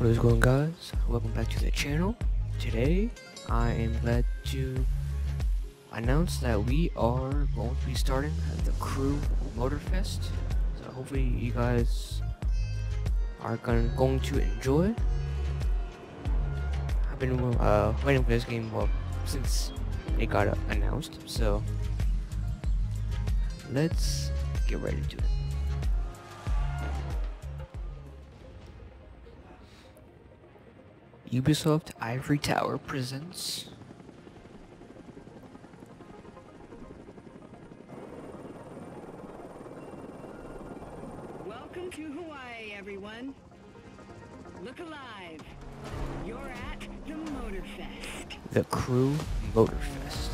What is going on, guys? Welcome back to the channel. Today I am glad to announce that we are going to be starting the Crew Motorfest. So hopefully you guys are going to enjoy. I've been waiting for this game since it got announced, so let's get right into it. Ubisoft Ivory Tower presents Welcome to Hawaii, everyone. Look alive. You're at the Motorfest. The Crew Motorfest.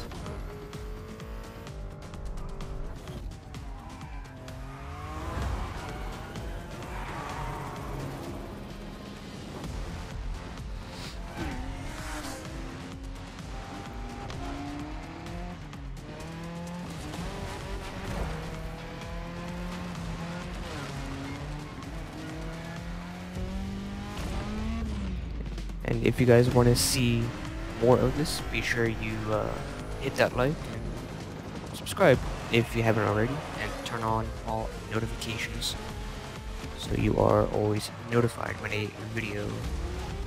And if you guys want to see more of this, be sure you hit that like and subscribe if you haven't already, and turn on all notifications so you are always notified when a video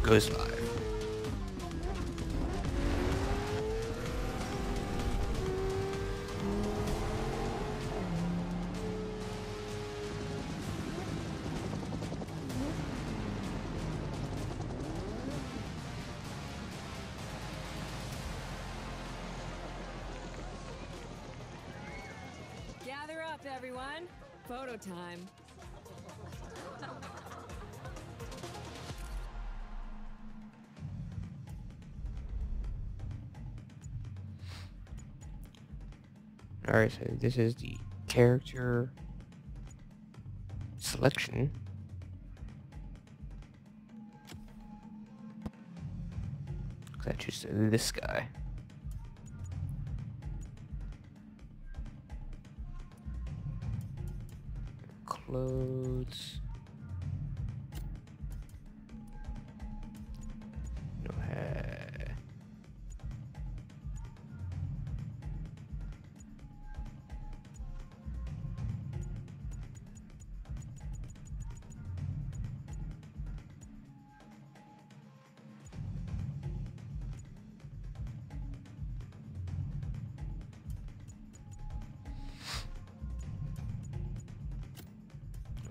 goes live. Gather up, everyone. Photo time. Alright, so this is the character selection. I choose this guy. Clothes. No hair.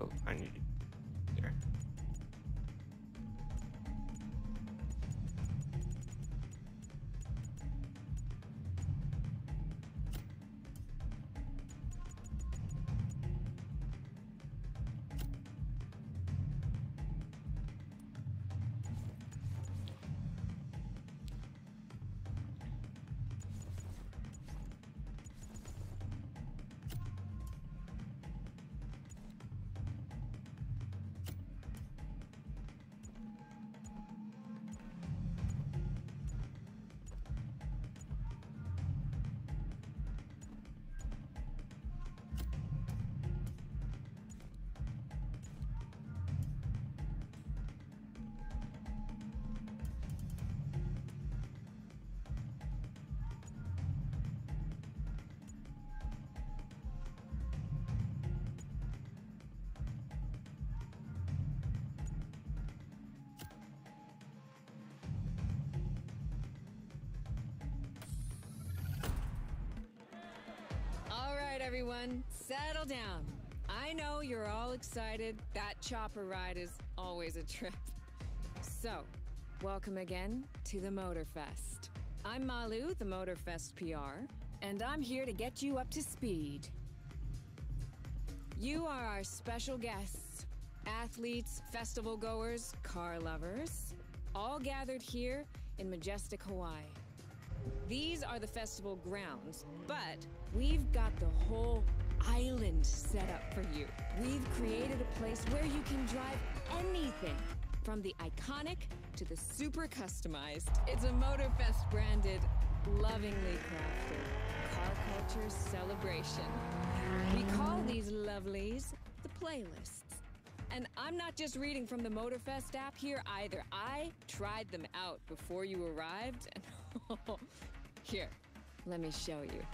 Oh, I need it there. Everyone, settle down. I know you're all excited. That chopper ride is always a trip. So, welcome again to the Motorfest. I'm Malu, the Motorfest PR, and I'm here to get you up to speed. You are our special guests, athletes, festival goers, car lovers, all gathered here in majestic Hawaii. These are the festival grounds, but we've got the whole island set up for you. We've created a place where you can drive anything, from the iconic to the super customized. It's a Motorfest branded, lovingly crafted car culture celebration. We call these lovelies the playlists. And I'm not just reading from the Motorfest app here either. I tried them out before you arrived. And here, let me show you.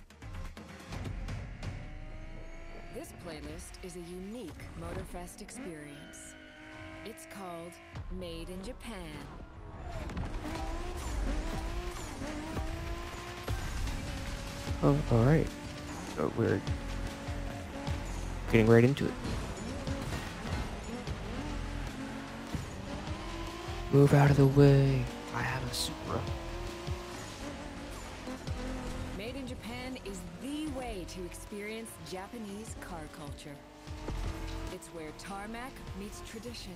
This playlist is a unique Motorfest experience. It's called Made in Japan. Oh, alright. So we're getting right into it. Move out of the way. I have a Supra. Made in Japan is the way to experience Japanese car culture. It's where tarmac meets tradition.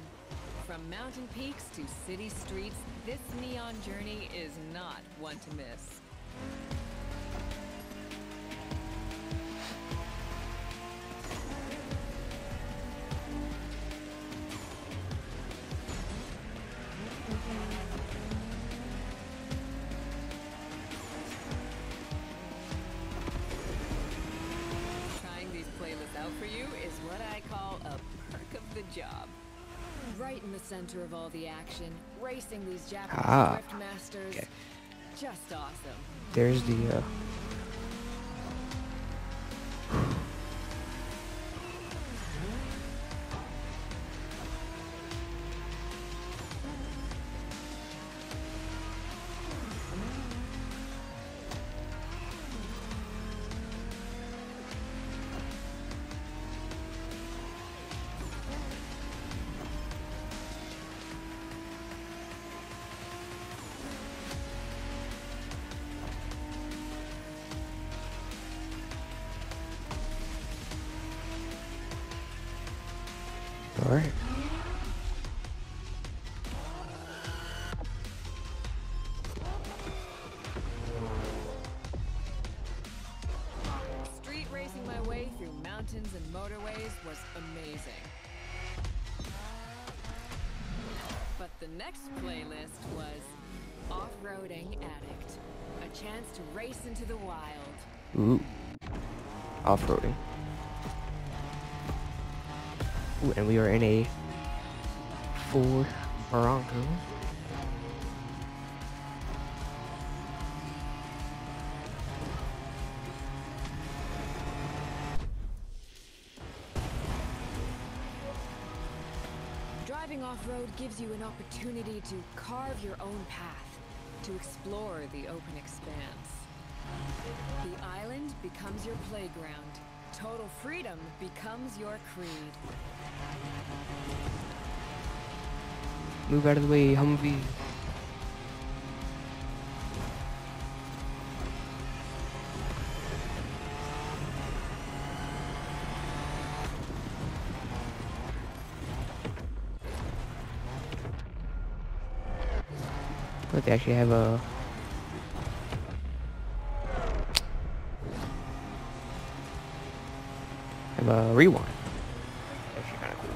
From mountain peaks to city streets, this neon journey is not one to miss. Center of all the action, racing these Japanese drift masters. Okay. Just awesome. There's the Alright. Street racing my way through mountains and motorways was amazing. But the next playlist was Off-Roading Addict. A chance to race into the wild. Ooh. Off-roading. Ooh, and we are in a Ford Bronco. Driving off-road gives you an opportunity to carve your own path, to explore the open expanse. The island becomes your playground. Total freedom becomes your creed. Move out of the way, Humvee. But they actually have a rewind. That's actually kind of cool.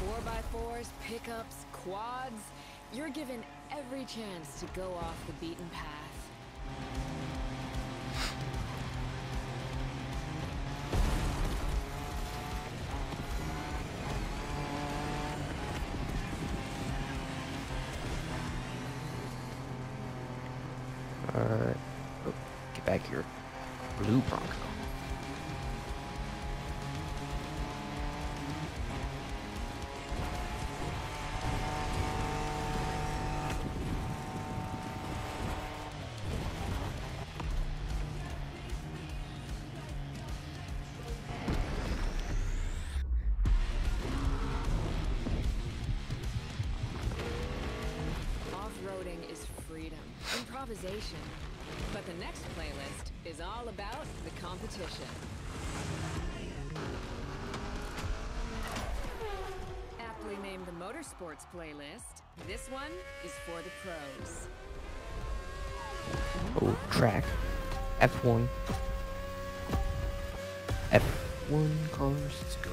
Four by fours, pickups, quads. You're given every chance to go off the beaten path. Improvisation. But the next playlist is all about the competition. Aptly named the Motorsports playlist, this one is for the pros. Oh, track. F1. F1 cars, let's go.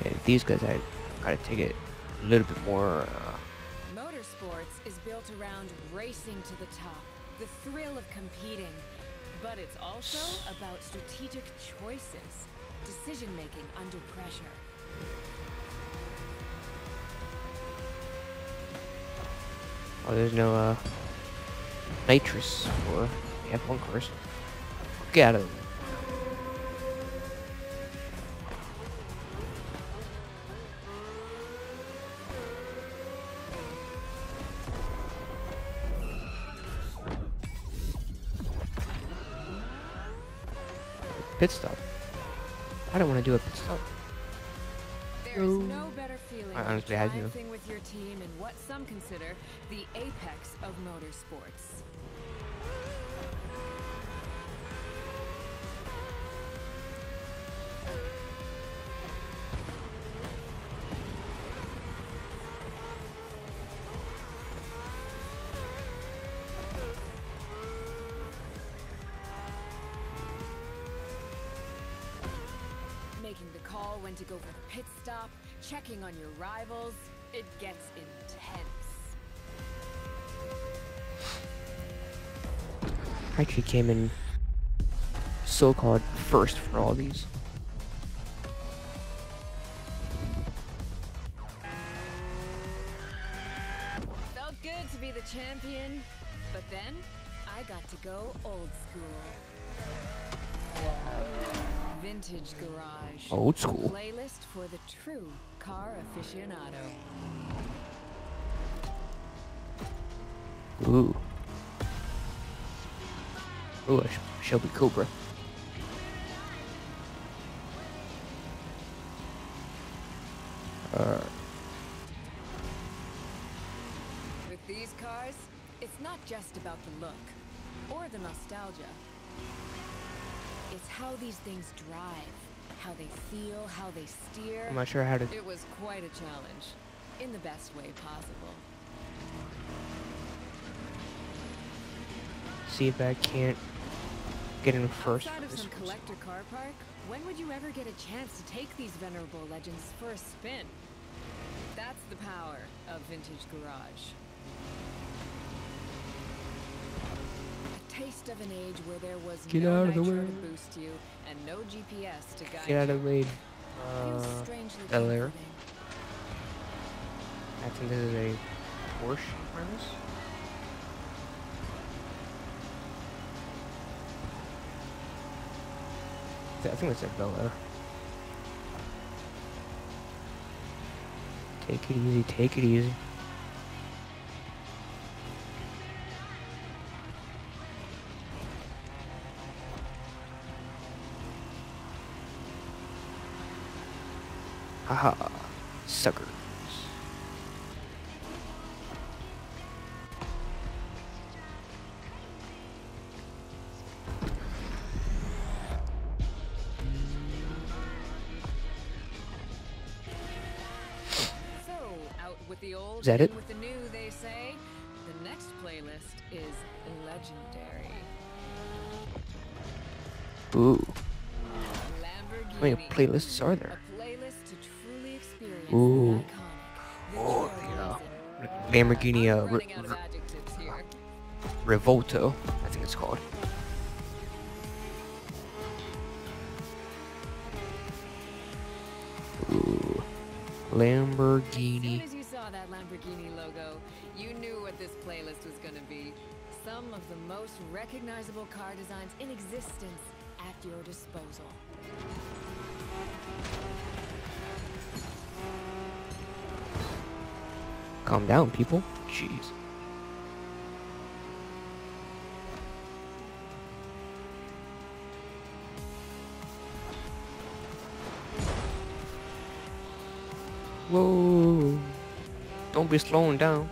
Okay, these guys, I gotta take it a little bit more. Motorsports is built around racing to the top, the thrill of competing, but it's also about strategic choices, decision making under pressure. Oh, there's no nitrous for the F1 cars. Get out of them. Pit stop. I don't want to do a pit stop. There's no better feeling than driving with your team in what some consider the apex of motorsports. Making the call when to go for the pit stop, checking on your rivals, it gets intense. I actually came in so-called first for all these. Felt good to be the champion, but then I got to go old school. Vintage garage. Old school. Playlist for the true car aficionado. Ooh. Ooh, a Shelby Cobra. With these cars, it's not just about the look or the nostalgia. It's how these things drive, how they feel, how they steer. I'm not sure how to. It was quite a challenge, in the best way possible. See if I can't get in first. Outside of some collector car park, when would you ever get a chance to take these venerable legends for a spin? That's the power of Vintage Garage. Taste of an age where there was no nitro to boost you and no GPS to guide you. Get out of the way. I think this is a Porsche premise. I think it's a Bel Air. Take it easy. Take it easy. Haha, suckers. So, out with the old, is that it? With the new, they say. The next playlist is legendary. Ooh. How many playlists are there? Ooh. Oh, yeah. Lamborghini Revolto, I think it's called. Ooh. Lamborghini. As soon as you saw that Lamborghini logo, you knew what this playlist was going to be. Some of the most recognizable car designs in existence at your disposal. Calm down, people. Jeez. Whoa. Don't be slowing down.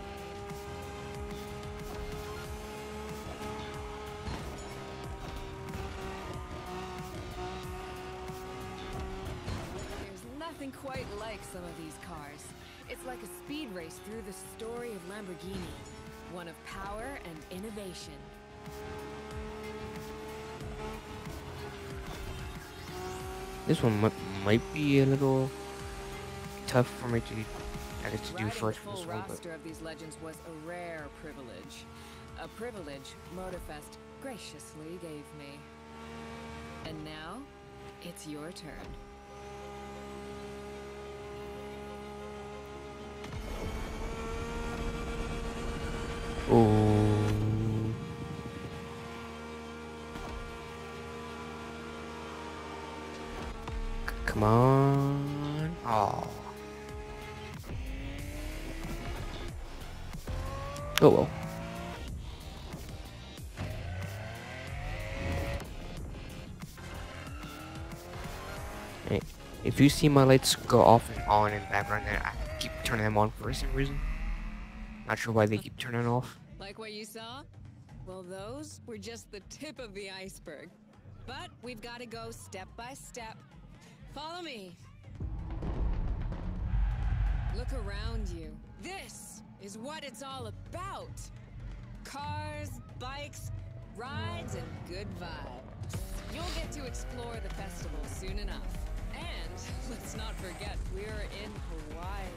There's nothing quite like some of these cars. It's like a speed race through the story of Lamborghini, one of power and innovation. This one might be a little tough for me to do first for this one, but roster of these legends was a rare privilege. A privilege Motorfest graciously gave me. And now, it's your turn. Oh. Come on. Oh. Oh well. Hey, if you see my lights go off and on in the background, then I keep turning them on for some reason. Not sure why they keep turning off. Like what you saw? Well, those were just the tip of the iceberg. But we've got to go step by step. Follow me. Look around you. This is what it's all about. Cars, bikes, rides, and good vibes. You'll get to explore the festival soon enough. And let's not forget, we're in Hawaii.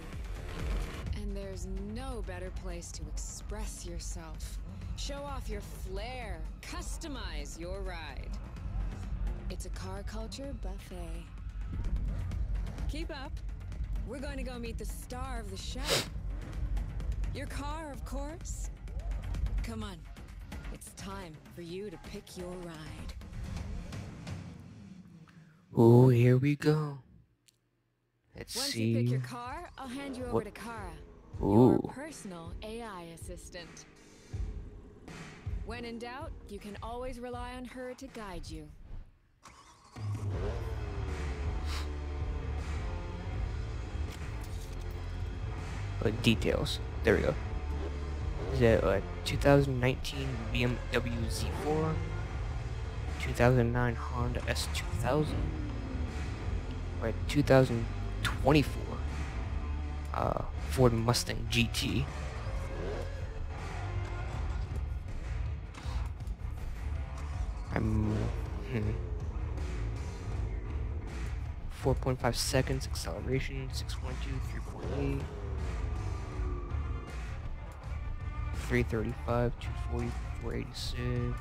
And there's no better place to express yourself, show off your flair, customize your ride. It's a car culture buffet. Keep up. We're going to go meet the star of the show. Your car, of course. Come on. It's time for you to pick your ride. Oh, here we go. Let's Once see. You pick your car, I'll hand you over to Kara. Ooh. Your personal AI assistant. When in doubt, you can always rely on her to guide you. Like details. There we go. Is that 2019 BMW Z4, 2009 Honda S2000, or 2024 Ford Mustang GT. I'm 4.5 seconds acceleration, 6.2, 3.8, 335, 240, 486.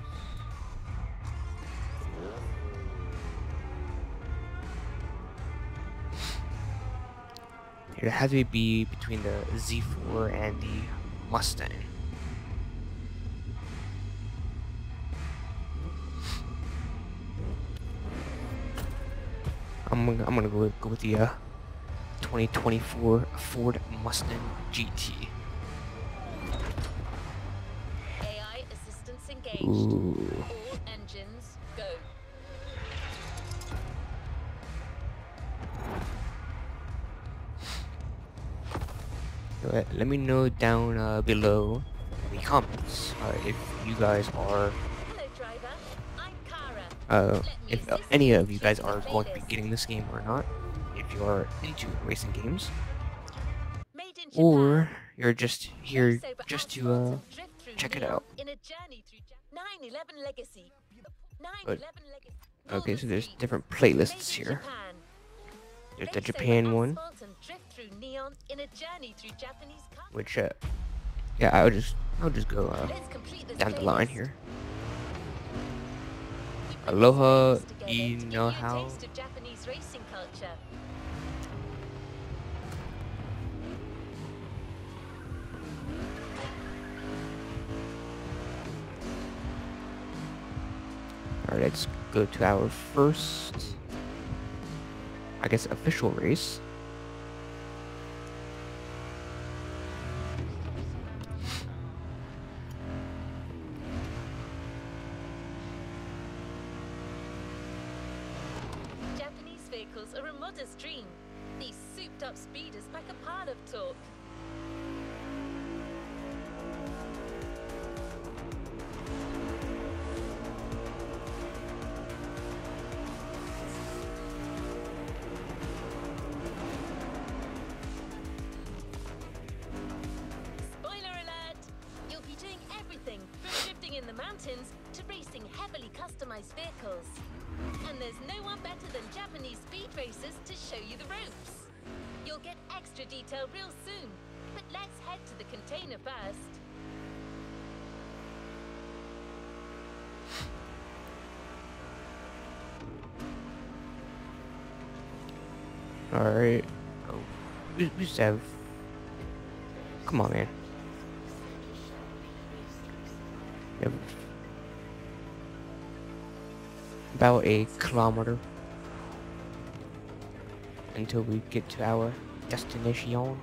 It had to be between the Z4 and the Mustang. I'm gonna go with the 2024 Ford Mustang GT. AI assistance engaged. Ooh. All engines go. Let me know down below in the comments if you guys are, if any of you guys are going to be getting this game or not, if you are into racing games, or you're just here just to check it out. But, okay, so there's different playlists here. There's the Japan one, which yeah, I'll just go down the line here. Aloha, you know how. All right, let's go to our first, I guess, official race. Japanese vehicles are a modest dream. These souped up speeders pack a pile of torque. To racing heavily customized vehicles, and there's no one better than Japanese speed racers to show you the ropes. You'll get extra detail real soon, but let's head to the container first. Alright. Oh, we just have... Come on, man. Yep. About a kilometer until we get to our destination.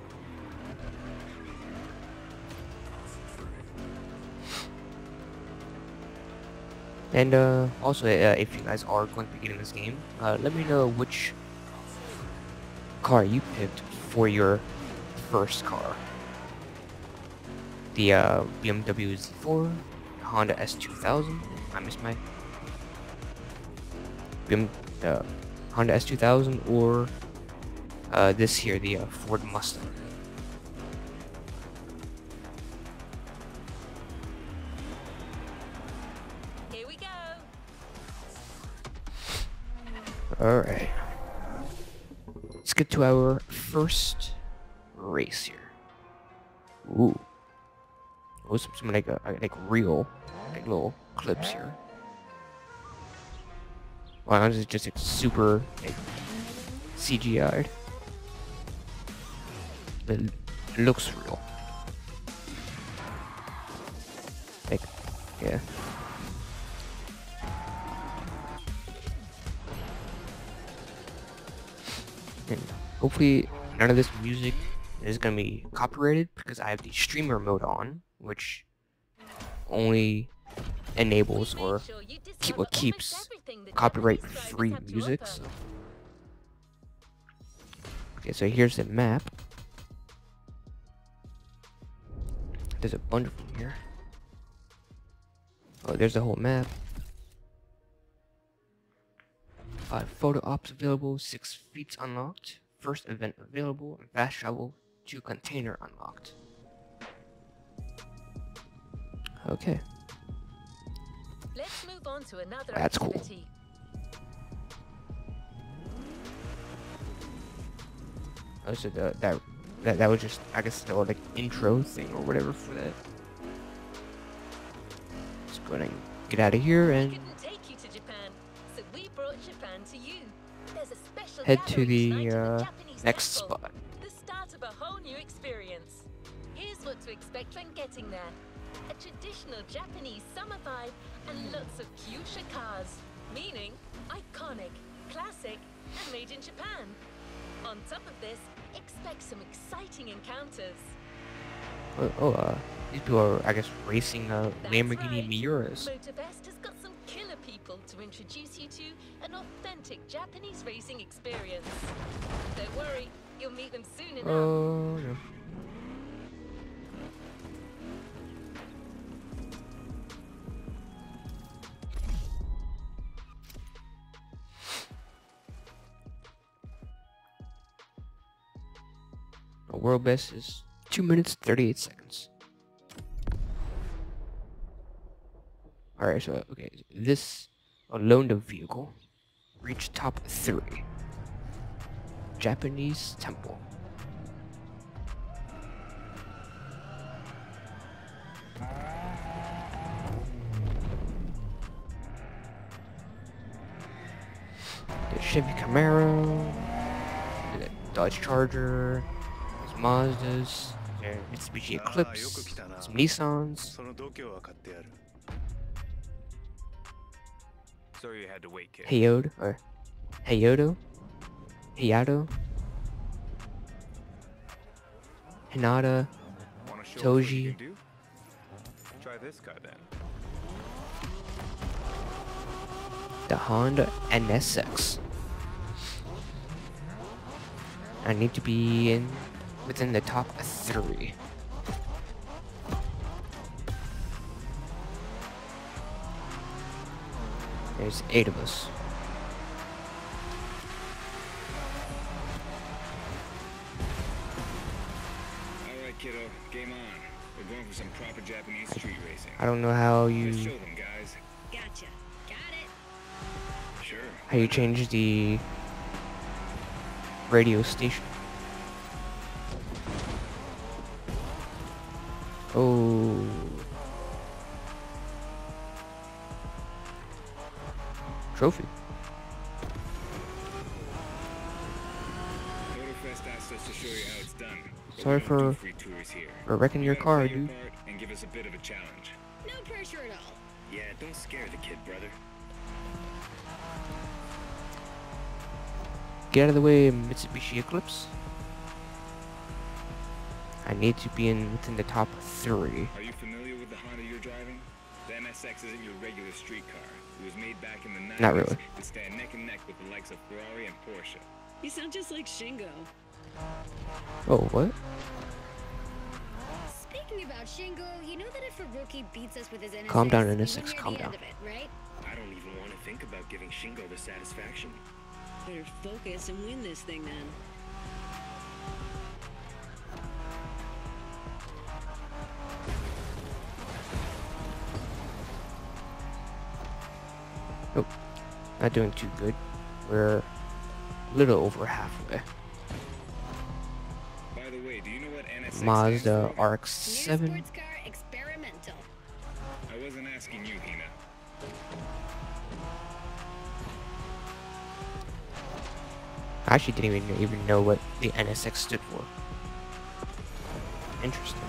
And also, if you guys are going to be getting this game, let me know which car you picked for your first car. The BMW Z4, Honda S2000. I missed my Honda S2000, or this here, the Ford Mustang. Here we go. All right. Let's get to our first race here. Ooh. Oh, some like real, like little clips here. Wow, this is just like, super like, CGI'd. It looks real. Like, yeah. And hopefully none of this music is going to be copyrighted because I have the streamer mode on, which only enables or keeps copyright free music. So. Okay, so here's the map. There's a bunch of them here. Oh, there's the whole map. 5 photo ops available, 6 feats unlocked, first event available, and fast travel to container unlocked. Okay. Let's move on to another activity. Cool. Oh, so that was just, I guess, the old, like, intro thing or whatever for that. Let's go ahead and get out of here and head to the next spot. The start of a whole new experience. Here's what to expect when getting there. A traditional Japanese summer vibe and lots of kyushu cars, meaning iconic, classic, and made in Japan. On top of this, expect some exciting encounters. These people are, I guess, racing Lamborghini Miuras. Motorfest has got some killer people to introduce you to an authentic Japanese racing experience. Don't worry, you'll meet them soon enough. Oh, no. World best is 2 minutes 38 seconds. All right, so okay, this loaned vehicle reached top 3. Japanese temple. The Chevy Camaro, the Dodge Charger. Mazdas, Mitsubishi Eclipse, some Nissans. Sorry you had to wait, kid. Heyodo, or Heyodo, Hayato, Hinata, Toji. Try this guy then. The Honda NSX. I need to be in within the top 3. There's 8 of us. All right, kiddo, game on. We're going for some proper Japanese street racing. I don't know how you show them, guys. Gotcha. Got it. Sure. How you change the radio station. Oh. Trophy. Motorfest asked us to show you how it's done. Sorry for wrecking your car, dude. And give us a bit of a challenge. No pressure at all. Yeah, don't scare the kid, brother. Get out of the way, Mitsubishi Eclipse. I need to be in within the top 3. Are you familiar with the Honda you're driving? The MSX isn't your regular street car. It was made back in the 90s. Not really. To stand neck and neck with the likes of Ferrari and Porsche. You sound just like Shingo. Oh, what? Speaking about Shingo, you know that if a rookie beats us with his NSX, calm down, NSX, calm down. It, right? I don't even want to think about giving Shingo the satisfaction. Better focus and win this thing, then. Oh, not doing too good. We're a little over halfway. By the way, do you know what NSX Mazda RX-7. Sports car experimental. I wasn't asking you, Hina. I actually didn't even know what the NSX stood for. Interesting.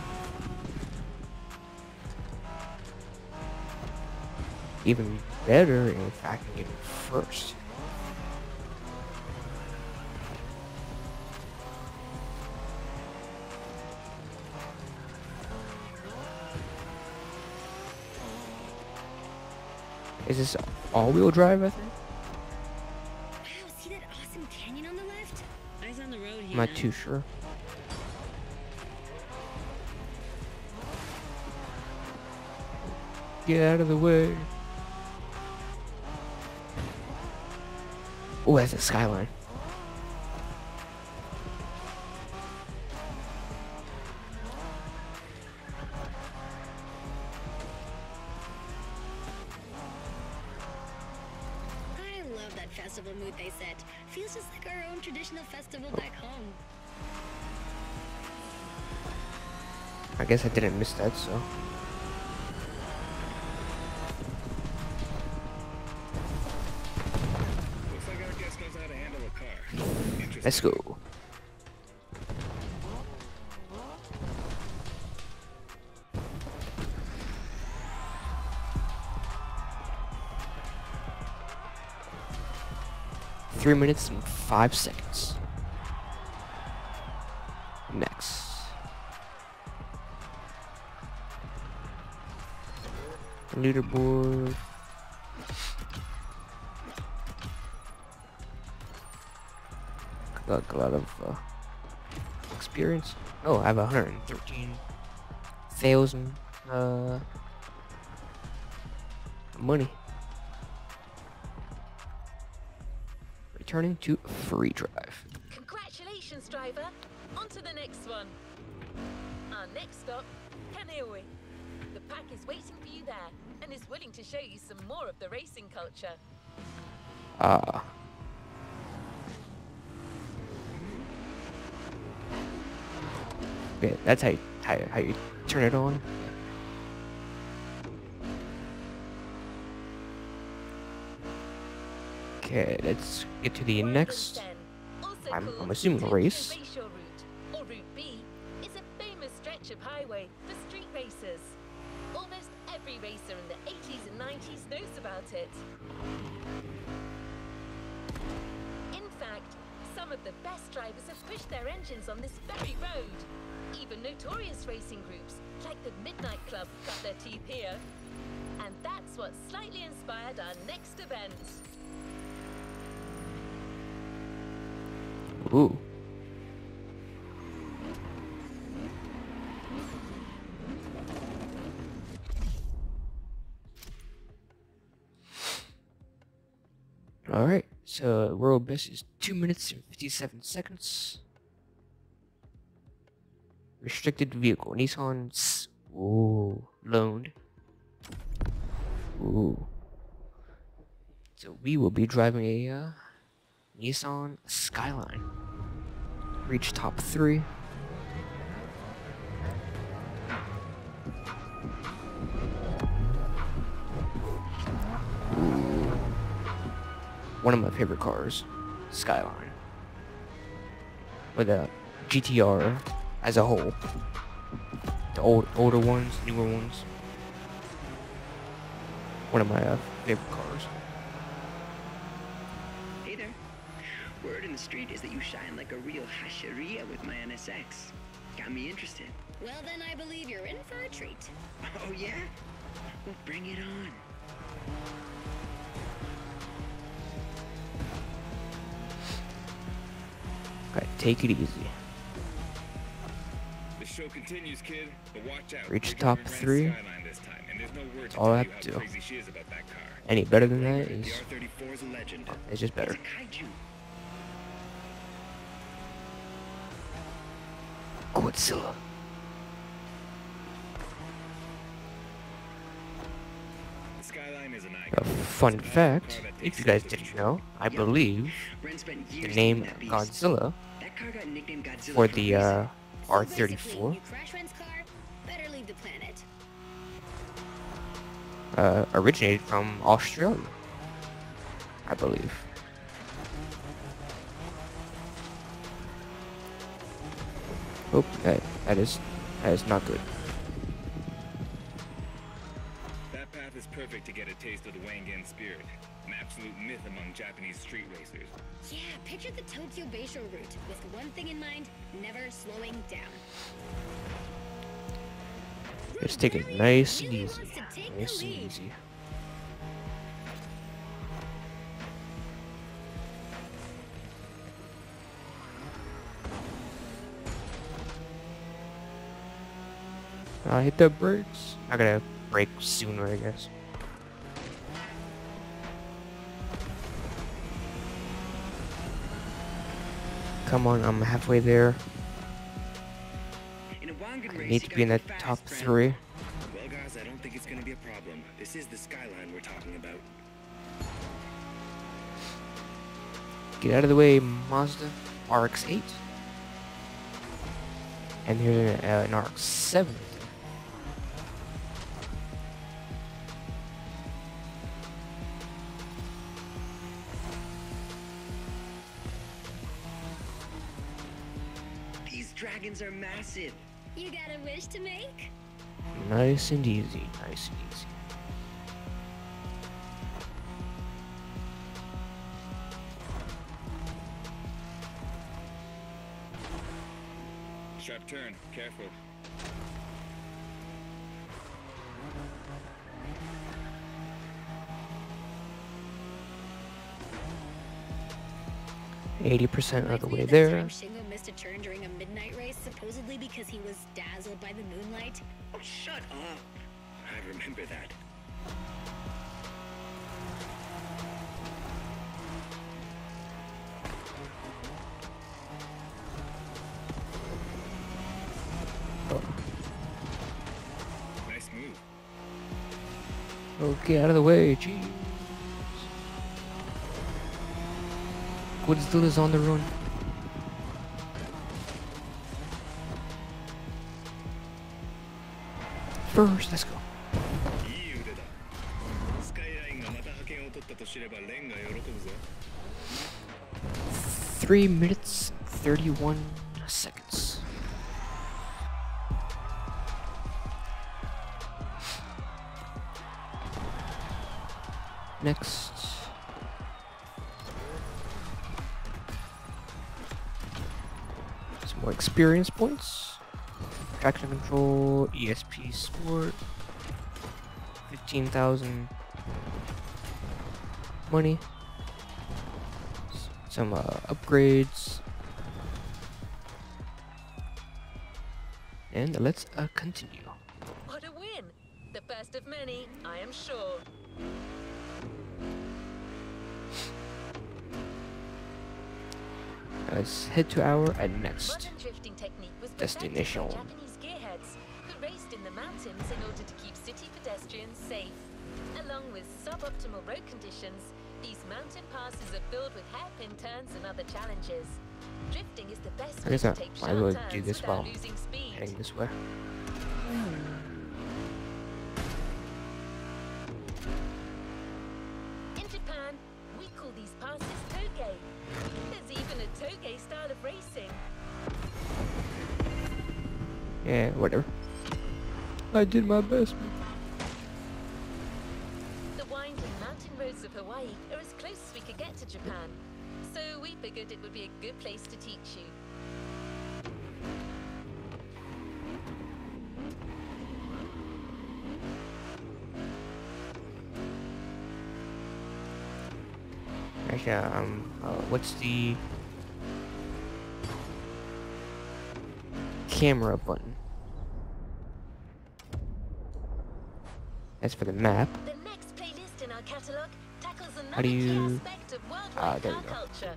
Even better if I can get it first. Is this all-wheel drive, I think? I'm not too sure. Get out of the way. Oh, that's a skyline. Festival mood they set. Feels just like our own traditional festival back home. I guess I didn't miss that, so. Looks like our guest knows how to handle a car. Let's go. Minutes and 5 seconds. Next. Leaderboard. Got a lot of experience. Oh, I have 113,000 money. Turning to free drive. Congratulations, driver. On to the next one. Our next stop, Kaneohe. The pack is waiting for you there and is willing to show you some more of the racing culture. Ah. Yeah, that's how you turn it on. Okay, let's get to the next, I'm assuming, race. Or Route B is a famous stretch of highway for street racers. Almost every racer in the 80s and 90s knows about it. In fact, some of the best drivers have pushed their engines on this very road. Even notorious racing groups like the Midnight Club got their teeth here. And that's what slightly inspired our next event. Ooh. All right, so world best is 2 minutes and 57 seconds. Restricted vehicle, Nissan's. Ooh, loaned. Ooh. So we will be driving a Nissan Skyline. Reach top 3. one of my favorite cars, Skyline, or the GTR as a whole, the older ones, newer ones. One of my favorite cars. Hey there. Word in the street is that you shine like a real hasheria with my NSX. Got me interested. Well, then I believe you're in for a treat. Oh, yeah? Well, bring it on. Alright, take it easy. The show continues, kid, but watch out. Reach top three. That's all I have to do. Any better than that is... it's just better. Godzilla. A fun fact, if you guys didn't know, I believe the name Godzilla for the R34 originated from Australia, I believe. Oh, that is not good. That path is perfect to get a taste of the Wangan spirit, an absolute myth among Japanese street racers. Yeah, picture the Tokyo Basho route with one thing in mind: never slowing down. Let's take it nice and easy, nice and easy. I hit the brakes. I gotta brake sooner, I guess. Come on, I'm halfway there. I need to be in that top three. Well, guys, I don't think it's gonna be a problem. This is the Skyline we're talking about. Get out of the way, Mazda RX-8. And here's an RX-7. Dragons are massive. You got a wish to make? Nice and easy, nice and easy. Sharp turn, careful. . 80% of the way there. Shingo missed a turn during a midnight race, supposedly because he was dazzled by the moonlight. Oh, shut up. I remember that. Oh. Nice move. Oh, get out of the way, gee. Godzilla is on the run. First, let's go. $3 minutes, 31 seconds. Next. More experience points, traction control, ESP sport, 15,000 money, some upgrades, and let's continue. What a win! The first of many, I am sure. Let's head to our next destination. Who raced in the mountains in order to keep city pedestrians safe. Along with suboptimal road conditions, these mountain passes are filled with hairpin turns and other challenges. Drifting is the best way to take short turns without losing speed. Heading this way. In Japan, we call these passes Eh, whatever. I did my best. The windy mountain roads of Hawaii are as close as we could get to Japan, so we figured it would be a good place to teach you. Actually, what's the camera button? That's for the map. The next playlist in our catalog tackles another key aspect of worldwide car culture.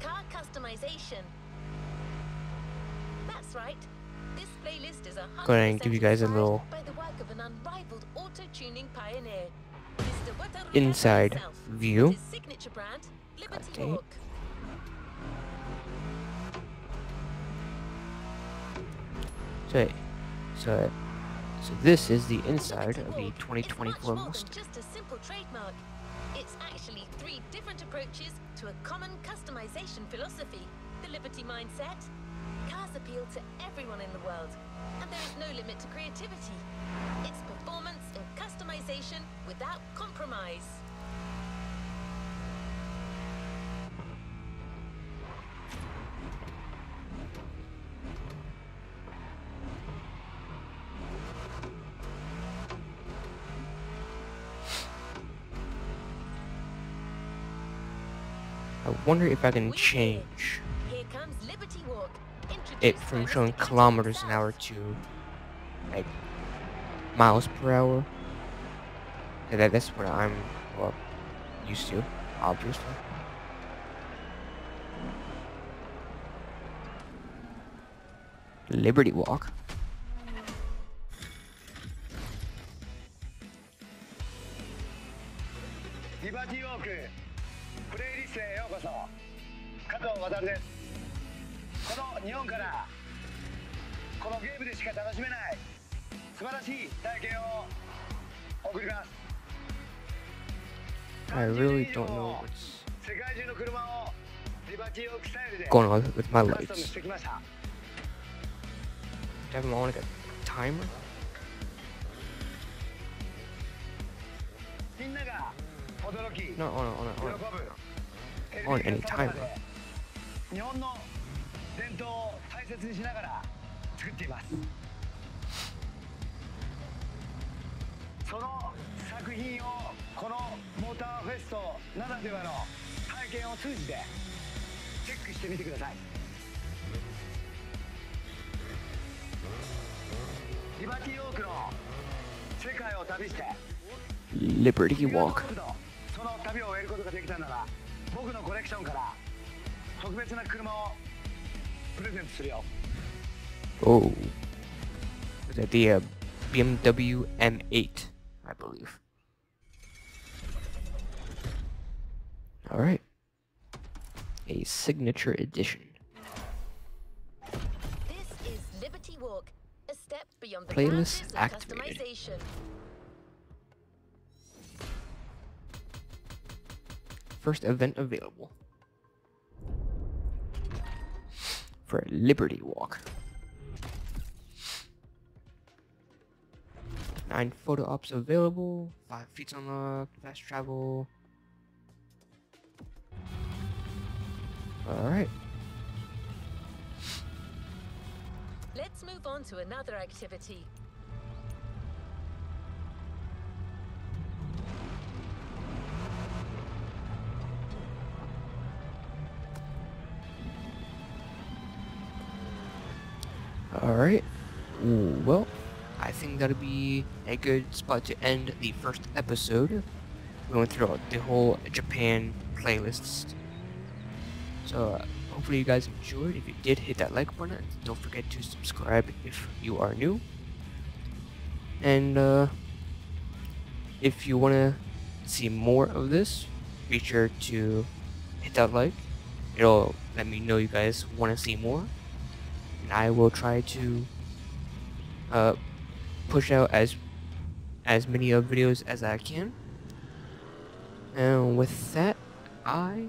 Car customization. That's right. This playlist is 100% go ahead and give you guys a little by the work of an unrivaled auto tuning pioneer, Mr. Wataru inside view. His signature brand, Liberty Walk. So this is the inside of the 2024 most. Just a simple trademark. It's actually 3 different approaches to a common customization philosophy. The Liberty mindset. Cars appeal to everyone in the world, and there is no limit to creativity. It's performance and customization without compromise. I wonder if I can change it from showing kilometers an hour to like miles per hour. And that's what I'm used to, obviously. Liberty Walk. Liberty Walk. I really don't know what's going on with my lights. Have them on like a timer? No, on any time. Liberty Walk. Oh, is that the BMW M8, I believe. All right, a signature edition. This is Liberty Walk, a step beyond the playlist activated. First event available for a Liberty Walk. 9 photo ops available, 5 feats unlocked, fast travel. Alright. Let's move on to another activity. Alright, well, I think that'll be a good spot to end the first episode. We went through the whole Japan playlist. So, hopefully you guys enjoyed. If you did, hit that like button. Don't forget to subscribe if you are new. And if you want to see more of this, be sure to hit that like. It'll let me know you guys want to see more. And I will try to push out as many videos as I can. And with that, I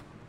one.